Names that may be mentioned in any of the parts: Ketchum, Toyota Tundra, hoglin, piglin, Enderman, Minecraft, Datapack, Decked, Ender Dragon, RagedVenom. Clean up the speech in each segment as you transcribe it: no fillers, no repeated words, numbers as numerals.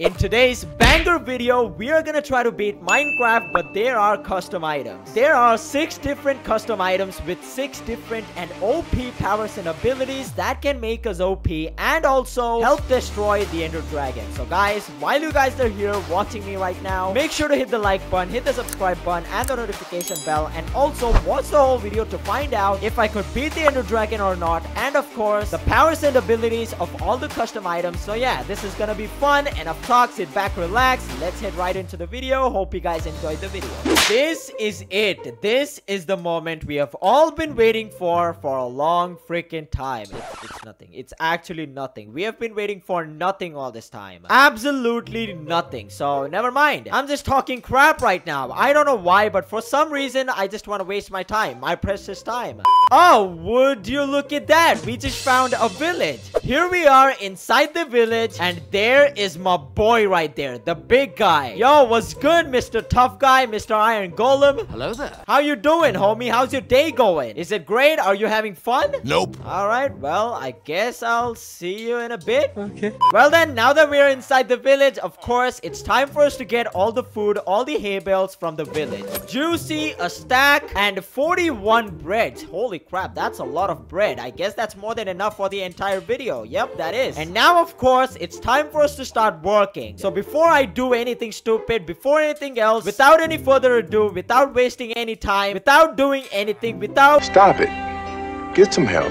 In today's banger video, we are gonna try to beat Minecraft, but there are custom items. There are 6 different custom items with 6 different and OP powers and abilities that can make us OP and also help destroy the Ender Dragon. So guys, while you guys are here watching me right now, make sure to hit the like button, hit the subscribe button and the notification bell, and also watch the whole video to find out if I could beat the Ender Dragon or not, and of course the powers and abilities of all the custom items. So yeah, this is gonna be fun, and of talk, sit back, relax, let's head right into the video. Hope you guys enjoyed the video. This is it. This is the moment we have all been waiting for a long freaking time. It's nothing. It's actually nothing. We have been waiting for nothing all this time. Absolutely nothing. So never mind. I'm just talking crap right now. I don't know why, but for some reason I just want to waste my time. My precious time. Oh, would you look at that? We just found a village. Here we are inside the village, and there is my boy right there, the big guy. Yo, what's good, Mr. Tough Guy, Mr. Iron Golem? Hello there. How you doing, homie? How's your day going? Is it great? Are you having fun? Nope. All right, well, I guess I'll see you in a bit. Okay. Well then, now that we're inside the village, of course, it's time for us to get all the food, all the hay bales from the village. Juicy, a stack, and 41 breads. Holy crap, that's a lot of bread. I guess that's more than enough for the entire video. Yep, that is. And now, of course, it's time for us to start working. So before I do anything stupid, before anything else, without any further ado, without wasting any time, without doing anything, without— Stop it. Get some help.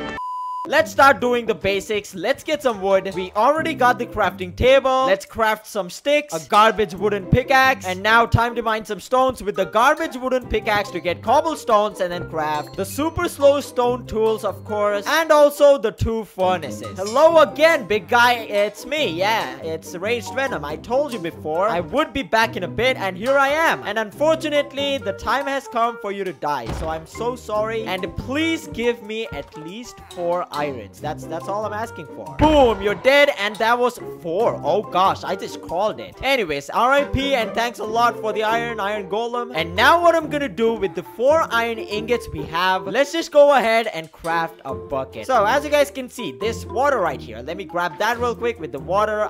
Let's start doing the basics. Let's get some wood. We already got the crafting table. Let's craft some sticks, a garbage wooden pickaxe, and now time to mine some stones with the garbage wooden pickaxe to get cobblestones and then craft the super slow stone tools, of course, and also the 2 furnaces. Hello again, big guy. It's me. Yeah, it's RagedVenom. I told you before I would be back in a bit, and here I am. And unfortunately, the time has come for you to die. So I'm so sorry, and please give me at least 4 irons. That's all I'm asking for. Boom, you're dead, and that was 4. Oh gosh, I just called it. Anyways, RIP, and thanks a lot for the iron golem. And now what I'm gonna do with the 4 iron ingots we have, let's just go ahead and craft a bucket. So as you guys can see, this water right here, let me grab that real quick with the water,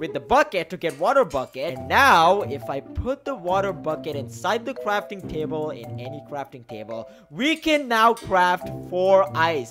with the bucket to get water bucket. And now if I put the water bucket inside the crafting table, in any crafting table, we can now craft 4 eyes.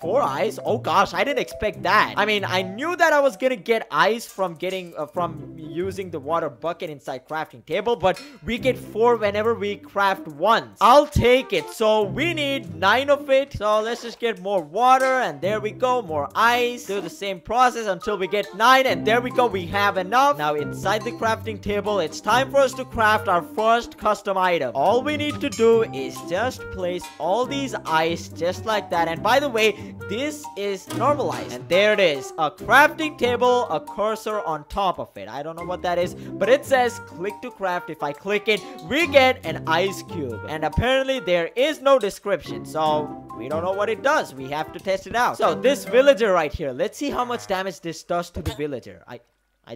4 eyes? Oh gosh, I didn't expect that. I knew that I was gonna get eyes from getting from using the water bucket inside crafting table, but we get 4 whenever we craft once. I'll take it. So we need 9 of it. So let's just get more water, and there we go, more eyes. Do the same process until we get 9, and there we go, we have enough. Now inside the crafting table, it's time for us to craft our first custom item. All we need to do is just place all these eyes just like that. And by the way, this is normalized, and there it is, a crafting table, a cursor on top of it. I don't know what that is, but it says click to craft. If I click it, we get an ice cube, and apparently there is no description, so we don't know what it does. We have to test it out. So this villager right here, let's see how much damage this does to the villager. I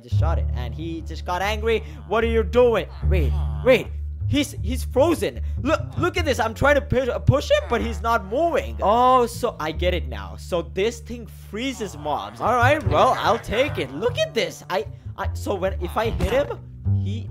just shot it, and he just got angry. What are you doing? Wait, He's frozen. Look at this. I'm trying to push him, but he's not moving. Oh, so I get it now. So this thing freezes mobs. All right, well, I'll take it. Look at this. If I hit him, he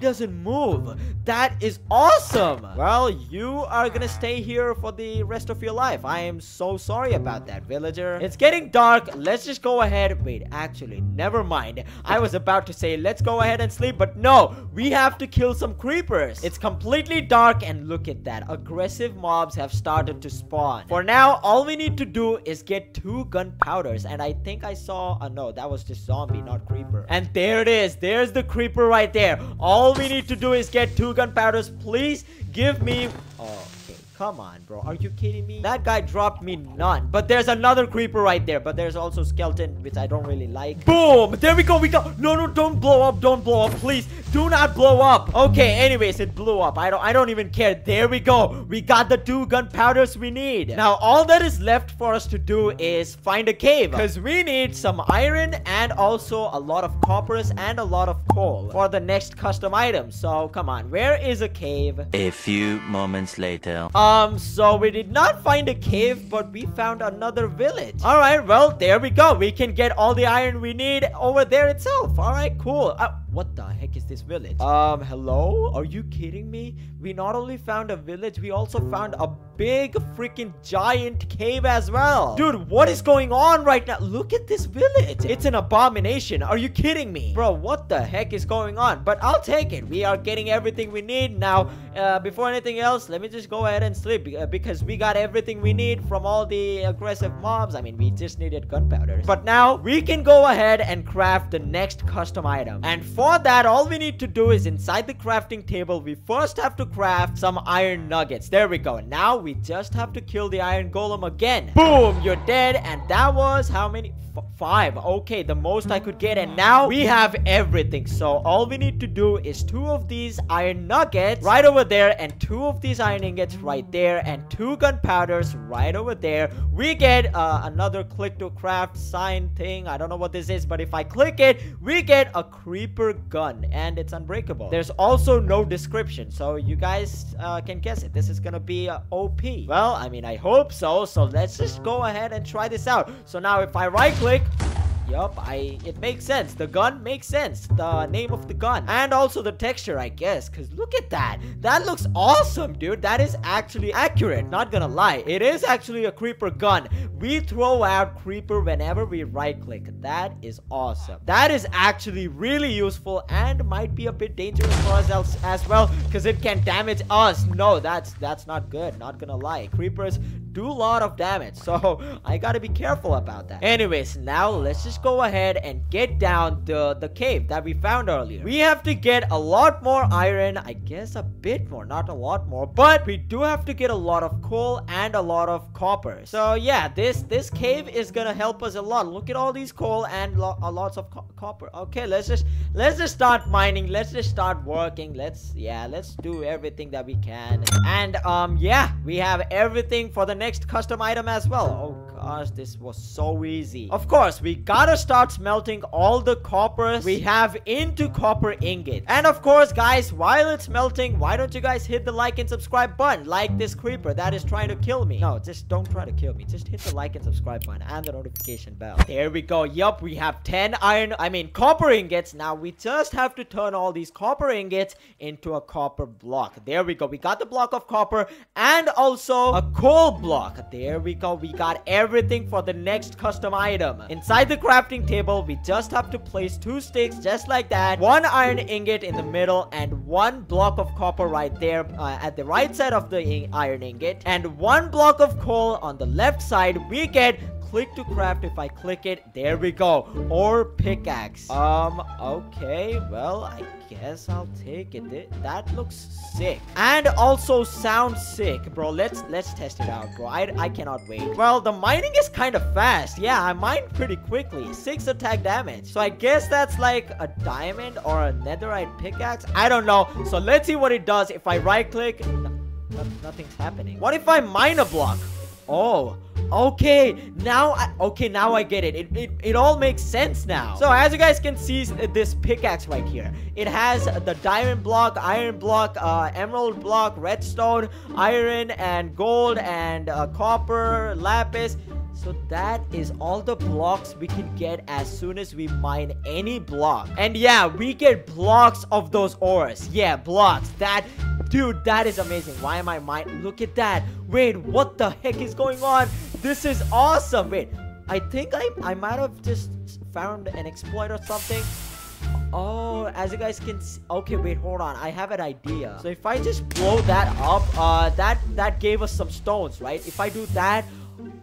doesn't move. That is awesome. Well, you are gonna stay here for the rest of your life. I am so sorry about that, villager. It's getting dark. Let's just go ahead. Wait, actually, never mind. I was about to say, let's go ahead and sleep, but no, we have to kill some creepers. It's completely dark, and look at that. Aggressive mobs have started to spawn. For now, all we need to do is get 2 gunpowders, and I think I saw, no, that was just zombie, not creeper. And there it is. There's the creeper right there. All we need to do is get 2 gunpowders. Please give me— oh, okay, come on, bro, are you kidding me? That guy dropped me none. But there's another creeper right there, but there's also skeleton, which I don't really like. Boom, there we go. No, don't blow up, please. Do not blow up. Okay, anyways, it blew up. I don't even care. There we go. We got the two gunpowders we need. Now, all that is left for us to do is find a cave, because we need some iron and also a lot of coppers and a lot of coal for the next custom item. So, come on. Where is a cave? A few moments later. So we did not find a cave, but we found another village. All right, well, there we go. We can get all the iron we need over there itself. All right, cool. What the heck is this village? Hello? Are you kidding me? We not only found a village, we also found a big freaking giant cave as well. Dude, what is going on right now? Look at this village. It's an abomination. Are you kidding me? Bro, what the heck is going on? But I'll take it. We are getting everything we need now. Before anything else, let me just go ahead and sleep, because we got everything we need from all the aggressive mobs. I mean, we just needed gunpowder. But now, we can go ahead and craft the next custom item. And for that, all we need to do is inside the crafting table, we first have to craft some iron nuggets. There we go. Now we just have to kill the iron golem again. Boom, you're dead. And that was how many? Five. Okay, the most I could get. And now we have everything. So all we need to do is two of these iron nuggets right over there, and two of these iron ingots right there, and two gunpowders right over there. We get another click to craft sign thing. I don't know what this is, but if I click it, we get a creeper gun, and it's unbreakable. There's also no description, so you guys can guess it. This is gonna be OP. Well, I mean, I hope so. So let's just go ahead and try this out. So now if I right click, yup, it makes sense. The gun makes sense. The name of the gun. And also the texture, I guess. Because look at that. That looks awesome, dude. That is actually accurate. Not gonna lie. It is actually a creeper gun. We throw out creeper whenever we right-click. That is awesome. That is actually really useful and might be a bit dangerous for us as well, because it can damage us. No, that's not good. Not gonna lie. Creepers do a lot of damage, so I gotta be careful about that. Anyways, now let's just go ahead and get down the cave that we found earlier. We have to get a lot more iron, I guess a bit more, not a lot more, but we do have to get a lot of coal and a lot of copper. So yeah, this cave is gonna help us a lot. Look at all these coal and lots of copper. Okay, let's just start mining. Let's just start working. Let's do everything that we can. And yeah, we have everything for the next custom item as well. Oh gosh, this was so easy. Of course, we gotta start smelting all the coppers we have into copper ingots. And of course, guys, while it's melting, why don't you guys hit the like and subscribe button, like this creeper that is trying to kill me. No, just don't try to kill me. Just hit the like and subscribe button and the notification bell. There we go. Yup, we have 10 copper ingots. Now we just have to turn all these copper ingots into a copper block. There we go. We got the block of copper and also a coal block. There we go. We got everything for the next custom item. Inside the crafting table, we just have to place two sticks just like that, one iron ingot in the middle, and one block of copper right there at the right side of the iron ingot, and one block of coal on the left side. We get click to craft. If I click it, there we go. Or pickaxe. Okay, well, I guess I'll take it. That looks sick. And also sounds sick, bro. Let's test it out, bro. I cannot wait. Well, the mining is kind of fast. Yeah, I mined pretty quickly. 6 attack damage. So I guess that's like a diamond or a netherite pickaxe. I don't know. So let's see what it does. If I right click, nothing's happening. What if I mine a block? Oh, okay, now I get it. It all makes sense now. So as you guys can see, this pickaxe right here, it has the diamond block, iron block, emerald block, redstone, iron and gold, and copper, lapis. So that is all the blocks we can get as soon as we mine any block. And yeah, we get blocks of those ores. Yeah, blocks. Dude, that is amazing. Why am I mining? Look at that. Wait, what the heck is going on? This is awesome. Wait, I think I might have just found an exploit or something. Oh, as you guys can see. Okay, wait, hold on. I have an idea. So if I just blow that up, that gave us some stones, right? If I do that,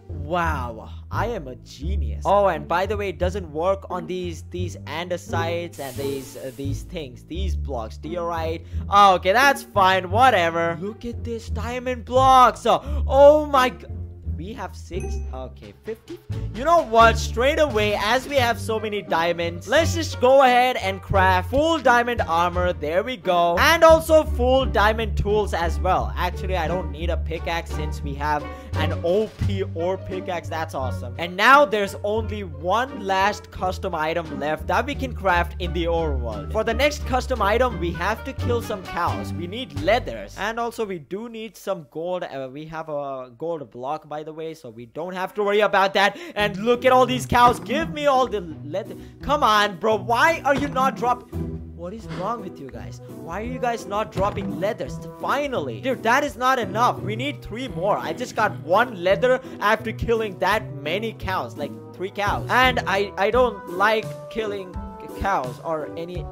wow, I am a genius. Oh, and by the way, it doesn't work on these andesites and these things, these blocks, diorite. Oh, okay, that's fine, whatever. Look at this diamond blocks. Oh my god. we have 6. Okay, 50. You know what? Straight away, as we have so many diamonds, let's just go ahead and craft full diamond armor. There we go. And also full diamond tools as well. Actually, I don't need a pickaxe since we have an OP ore pickaxe. That's awesome. And now there's only one last custom item left that we can craft in the ore world. For the next custom item, we have to kill some cows. We need leathers. And also, we do need some gold. We have a gold block, by the way, so we don't have to worry about that. And look at all these cows. Give me all the leather. Come on, bro. Why are you not dropping? What is wrong with you guys? Why are you guys not dropping leathers? Finally. Dude, that is not enough. We need 3 more. I just got 1 leather after killing that many cows. Like, 3 cows. And I don't like killing cows or any,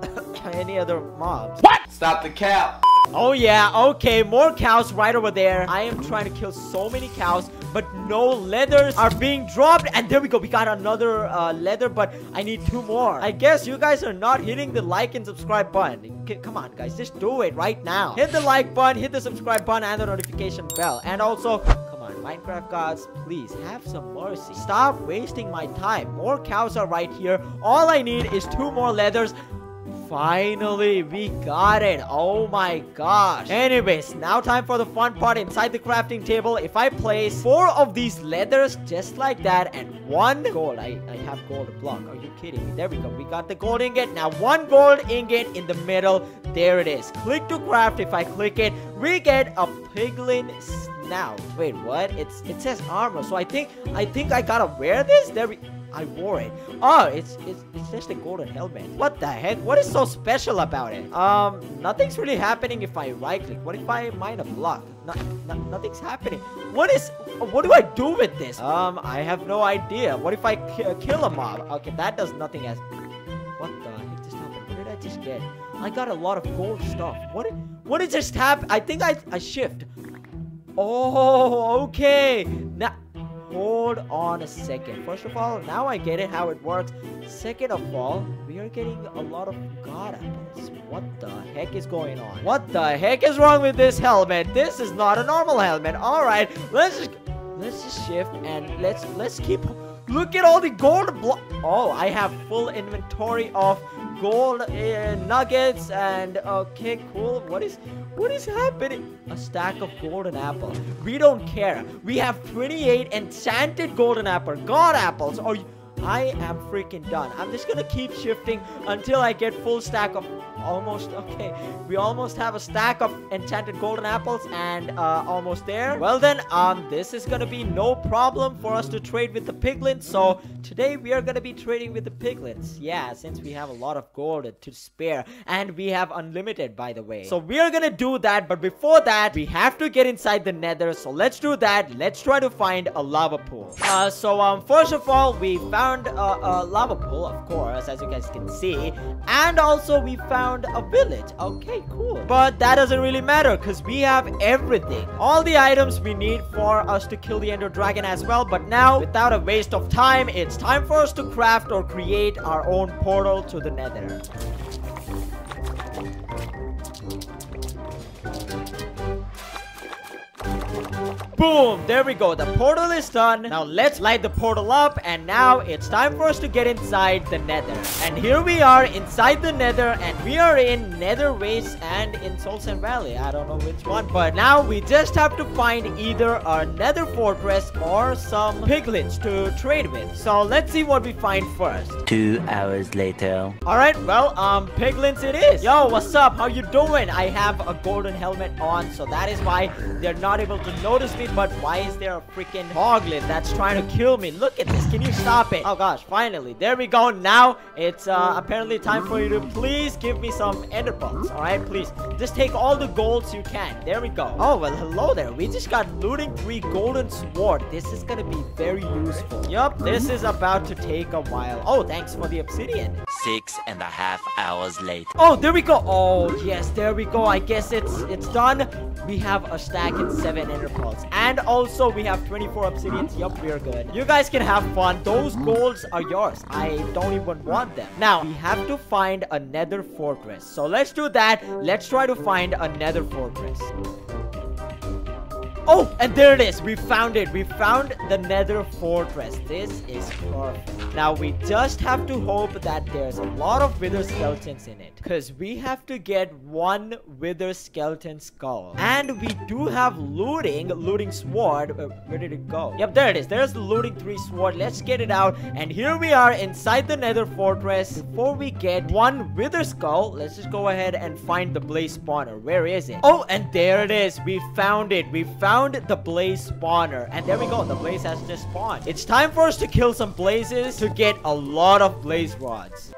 any other mobs. What? Stop the cow. Oh, yeah. Okay, more cows right over there. I am trying to kill so many cows, but no leathers are being dropped. And there we go. We got another leather, but I need 2 more. I guess you guys are not hitting the like and subscribe button. Come on, guys. Just do it right now. Hit the like button, hit the subscribe button, and the notification bell. And also, come on, Minecraft gods, please have some mercy. Stop wasting my time. More cows are right here. All I need is 2 more leathers. Finally, we got it. Oh my gosh. Anyways, now time for the fun part inside the crafting table. If I place 4 of these leathers just like that and 1 gold. I have gold block. Are you kidding me? There we go. We got the gold ingot. Now 1 gold ingot in the middle. There it is. Click to craft. If I click it, we get a piglin snout. Wait, what? It says armor. So I think I gotta wear this. There we I wore it. Oh, it's just a golden helmet. What the heck? What is so special about it? Nothing's really happening if I right click. What if I mine a block? Nothing's happening. What do I do with this? I have no idea. What if I kill a mob? Okay, that does nothing as... What the heck just happened? What did I just get? I got a lot of gold stuff. What did just happen? I think I shift. Oh, okay. Now... Hold on a second. First of all, now I get it how it works. Second of all, we are getting a lot of god apples. What the heck is going on? What the heck is wrong with this helmet? This is not a normal helmet. All right, let's just shift and let's keep. Look at all the gold block. Oh, I have full inventory of gold nuggets and okay, cool. What is happening? A stack of golden apple. We don't care. We have 28 enchanted golden apple. God apples. Or I am freaking done. I'm just gonna keep shifting until I get full stack of almost. Okay, we almost have a stack of enchanted golden apples and almost there. Well then, this is gonna be no problem for us to trade with the piglins. So today we are gonna be trading with the piglins. Yeah, since we have a lot of gold to spare and we have unlimited, by the way. So we are gonna do that, but before that, we have to get inside the nether. So let's do that. Let's try to find a lava pool. First of all, we found a lava pool, of course, as you guys can see, and also we found a village. Okay, cool, but that doesn't really matter because we have everything, all the items we need for us to kill the Ender Dragon as well. But now, without a waste of time, it's time for us to craft or create our own portal to the nether. Boom! There we go. The portal is done. Now let's light the portal up, and now it's time for us to get inside the nether. And here we are inside the nether, and we are in Nether Waste and in Solsen Valley. I don't know which one, but now we just have to find either our nether fortress or some piglins to trade with. So let's see what we find first. 2 hours later. Alright, well, piglins it is. Yo, what's up? How you doing? I have a golden helmet on, so that is why they're not able to notice me. But why is there a freaking hoglin that's trying to kill me? Look at this. Can you stop it? Oh gosh, finally. There we go. Now it's apparently time for you to please give me some ender pearls. All right, please. Just take all the golds you can. There we go. Oh, well, hello there. We just got looting 3 golden sword. This is going to be very useful. Yup, this is about to take a while. Oh, thanks for the obsidian. 6.5 hours late. Oh, there we go. Oh, yes, there we go. I guess it's done. We have a stack and 7 ender pearls. And also, we have 24 obsidians. Yup, we're good. You guys can have fun. Those golds are yours. I don't even want them. Now, we have to find a nether fortress. So let's do that. Let's try to find a nether fortress. Oh, and there it is. We found it. We found the Nether Fortress. This is perfect. Now, we just have to hope that there's a lot of wither skeletons in it, because we have to get one wither skeleton skull. And we do have looting sword. Where did it go? Yep, there it is. There's the looting 3 sword. Let's get it out. And here we are inside the Nether Fortress. Before we get one wither skull, let's just go ahead and find the blaze spawner. Where is it? Oh, and there it is. We found it. We found the blaze spawner. And there we go. The blaze has just spawned. It's time for us to kill some blazes to get a lot of blaze rods.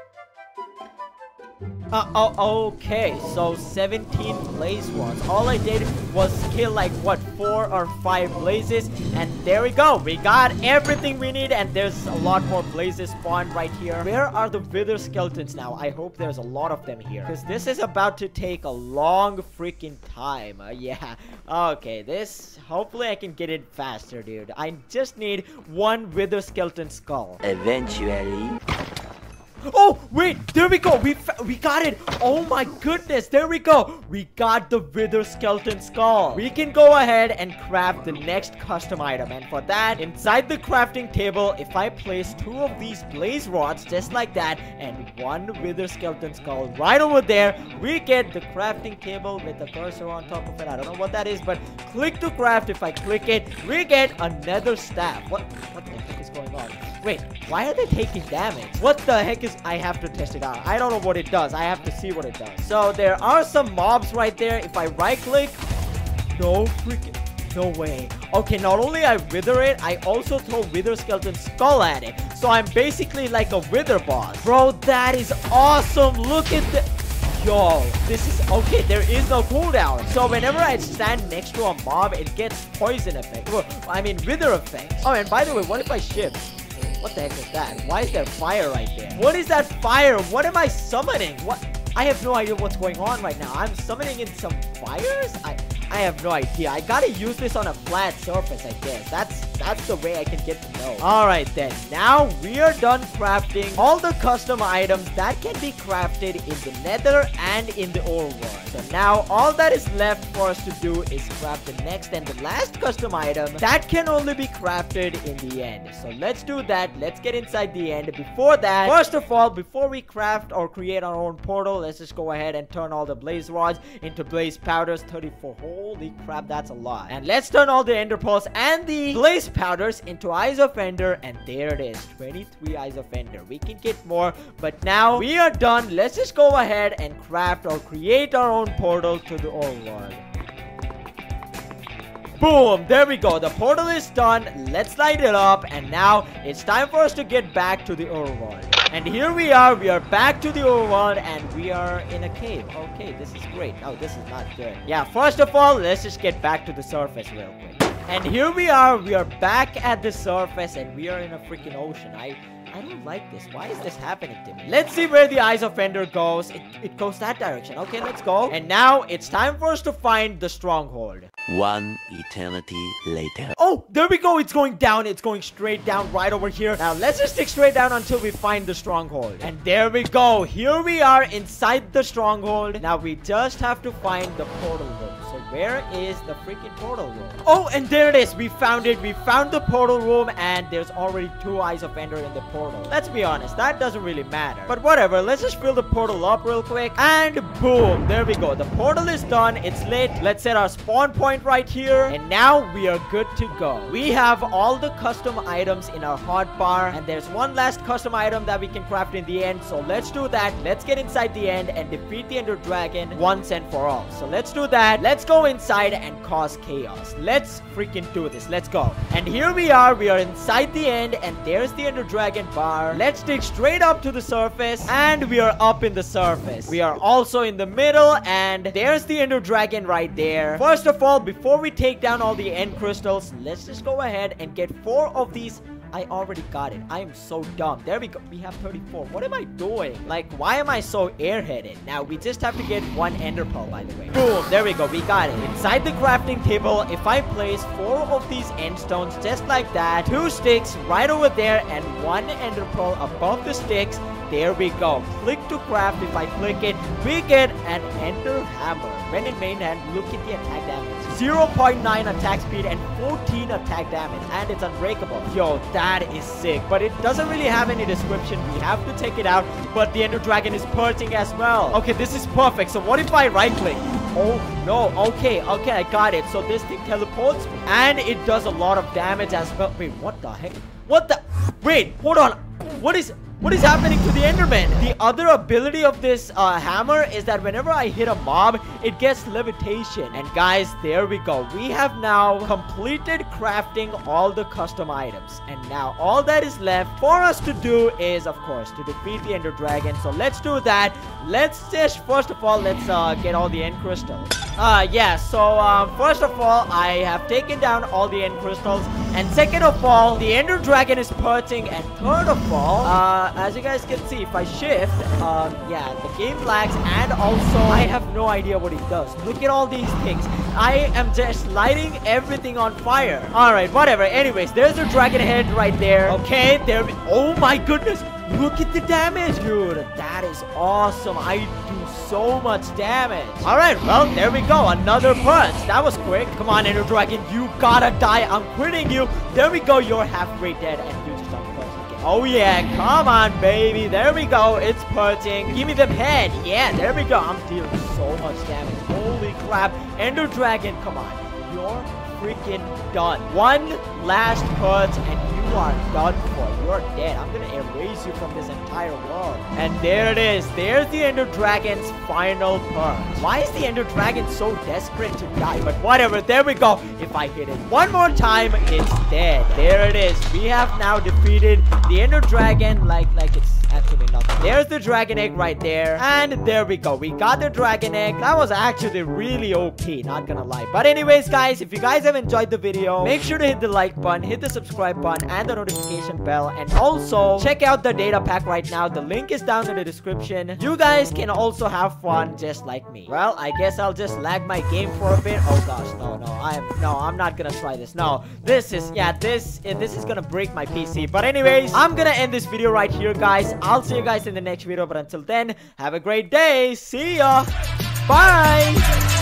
Okay, so 17 blaze rods. All I did was kill like what, 4 or 5 blazes, and there we go. We got everything we need, and there's a lot more blazes spawned right here. Where are the wither skeletons now? I hope there's a lot of them here, because this is about to take a long freaking time. Yeah, okay, this, hopefully I can get it faster, dude. I just need one wither skeleton skull. Eventually. Oh, wait, there we go. We got it. Oh my goodness, there we go. We got the wither skeleton skull. We can go ahead and craft the next custom item. And for that, inside the crafting table, if I place 2 of these blaze rods just like that and 1 wither skeleton skull right over there, we get the crafting table with the cursor on top of it. I don't know what that is, but click to craft. If I click it, we get another staff. What the heck is going on? Wait, why are they taking damage? What the heck is... I have to test it out. I don't know what it does. I have to see what it does. So there are some mobs right there. If I right click, no freaking, no way. Okay, not only I wither it, I also throw wither skeleton skull at it. So I'm basically like a wither boss. Bro, that is awesome. Look at the... Yo, this is... Okay, there is no cooldown. So whenever I stand next to a mob, it gets poison effect. I mean, wither effect. Oh, and by the way, what if I shift? What the heck is that? Why is there fire right there? What is that fire? What am I summoning? What? I have no idea what's going on right now. I'm summoning in some fires? I have no idea. I gotta use this on a flat surface, I guess. That's the way I can get to know. Alright then, now we are done crafting all the custom items that can be crafted in the Nether and in the Ore World. So now all that is left for us to do is craft the next and the last custom item that can only be crafted in the End. So let's do that. Let's get inside the End. Before that, first of all, before we craft or create our own portal, let's just go ahead and turn all the blaze rods into blaze powders. 34 holes. Holy crap, that's a lot. And let's turn all the ender pearls and the blaze powders into eyes of ender. And there it is, 23 eyes of ender. We can get more, but now we are done. Let's just go ahead and craft or create our own portal to the Ore World. Boom, there we go. The portal is done. Let's light it up. And now it's time for us to get back to the Ore World. And here we are back to the Ore World, and we are in a cave. Okay, this is great. Oh, this is not good. Yeah, first of all, let's just get back to the surface real quick. And here we are back at the surface, and we are in a freaking ocean. I don't like this. Why is this happening to me? Let's see where the Eyes of Ender goes. It goes that direction. Okay, let's go. And now it's time for us to find the stronghold. One eternity later. Oh, there we go. It's going down. It's going straight down right over here. Now, let's just stick straight down until we find the stronghold. And there we go. Here we are inside the stronghold. Now, we just have to find the portal room. So, where is the freaking portal room? Oh, and there it is. We found it. We found the portal room, and there's already 2 Eyes of Ender in the portal. Let's be honest. That doesn't really matter. But whatever. Let's just fill the portal up real quick. And boom. There we go. The portal is done. It's lit. Let's set our spawn point right here, and now we are good to go. We have all the custom items in our hotbar, and there's one last custom item that we can craft in the End. So let's do that. Let's get inside the End and defeat the Ender Dragon once and for all. So let's do that. Let's go inside and cause chaos. Let's freaking do this. Let's go. And here we are inside the End, and there's the Ender Dragon bar. Let's dig straight up to the surface, and we are up in the surface. We are also in the middle, and there's the Ender Dragon right there. First of all, before we take down all the end crystals, let's just go ahead and get 4 of these. I already got it. I am so dumb. There we go. We have 34. What am I doing? Like, why am I so airheaded? Now, we just have to get 1 ender pearl, by the way. Boom. There we go. We got it. Inside the crafting table, if I place 4 of these end stones just like that, 2 sticks right over there, and 1 ender pearl above the sticks. There we go. Click to craft. If I click it, we get an ender hammer. When in main hand, look at the attack damage. 0.9 attack speed and 14 attack damage, and it's unbreakable. Yo, that is sick, but it doesn't really have any description. We have to take it out, but the Ender Dragon is purging as well. Okay, this is perfect. So what if I right click? Oh no, okay, I got it. So this thing teleports and it does a lot of damage as well. Wait, what the heck? Wait, hold on. What is happening to the Enderman? The other ability of this hammer is that whenever I hit a mob, it gets levitation. And guys, there we go. We have now completed crafting all the custom items. And now all that is left for us to do is, of course, to defeat the Ender Dragon. So let's do that. Let's just, first of all, let's get all the End Crystals. First of all, I have taken down all the End Crystals. And second of all, the Ender Dragon is purging. And third of all, as you guys can see, if I shift, the game lags, and also I have no idea what it does. Look at all these things. I am just lighting everything on fire. Alright, whatever. Anyways, there's a dragon head right there. Okay, there we— oh my goodness! Look at the damage, dude. That is awesome. I do so much damage. All right, well, there we go. Another punch. That was quick. Come on, Ender Dragon. You gotta die. I'm quitting you. There we go. You're halfway dead. And you just again. Oh, yeah. Come on, baby. There we go. It's purging. Give me the head. Yeah, there we go. I'm dealing so much damage. Holy crap. Ender Dragon, come on. You're freaking done. One last purge and you are done for. You're dead. I'm gonna erase you from this entire world. And there it is. There's the Ender Dragon's final purge. Why is the Ender Dragon so desperate to die? But whatever. There we go. If I hit it one more time, it's dead. There it is. We have now defeated the Ender Dragon like it's actually nothing. There's the dragon egg right there. And there we go. We got the dragon egg. That was actually really OP. Not gonna lie. But anyways, guys, if you guys have enjoyed the video, make sure to hit the like button, hit the subscribe button, and the notification bell. And also, check out the data pack right now. The link is down in the description. You guys can also have fun just like me. Well, I guess I'll just lag my game for a bit. Oh gosh, I'm not gonna try this. No, this is gonna break my PC. But anyways, I'm gonna end this video right here, guys. I'll see you guys in the next video. But until then, have a great day. See ya. Bye.